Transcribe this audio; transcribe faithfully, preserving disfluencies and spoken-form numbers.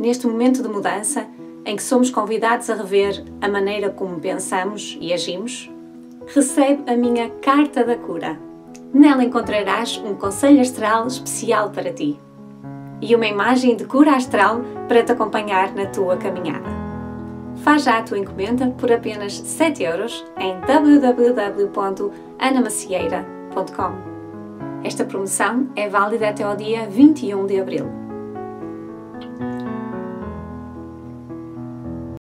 neste momento de mudança em que somos convidados a rever a maneira como pensamos e agimos, recebe a minha Carta da Cura. Nela encontrarás um conselho astral especial para ti e uma imagem de cura astral para te acompanhar na tua caminhada. Faz já a tua encomenda por apenas sete euros em w w w ponto ana macieira ponto com. Esta promoção é válida até ao dia vinte e um de abril.